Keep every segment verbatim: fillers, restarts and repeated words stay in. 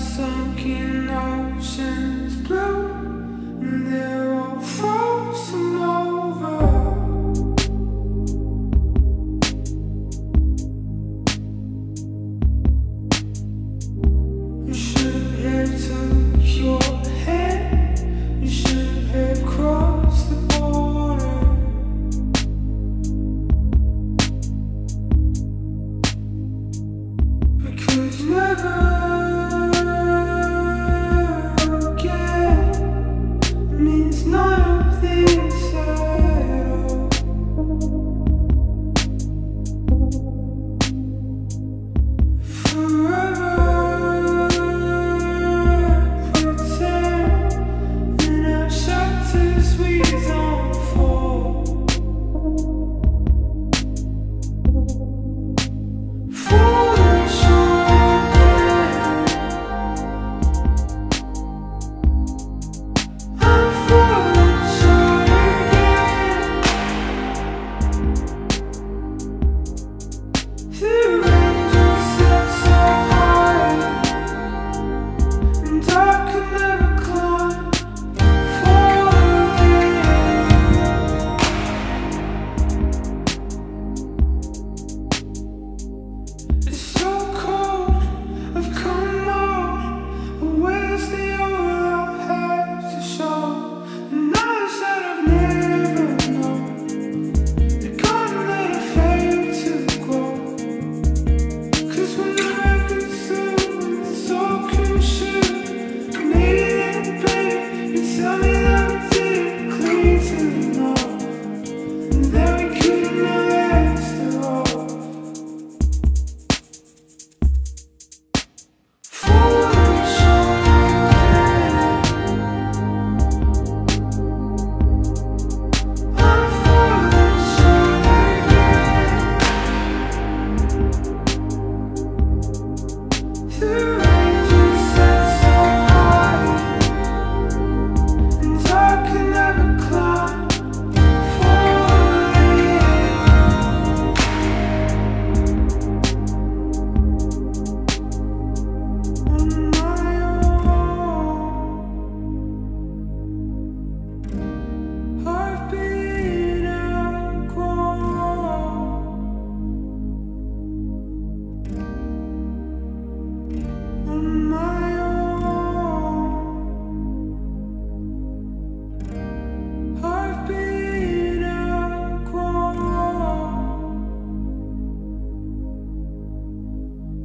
sunken oceans blue, and they're all frozen over. You should have took your hand, you should have crossed the border. We could never.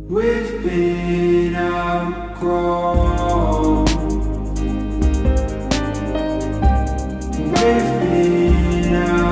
We've been outgrown. We've been outgrown.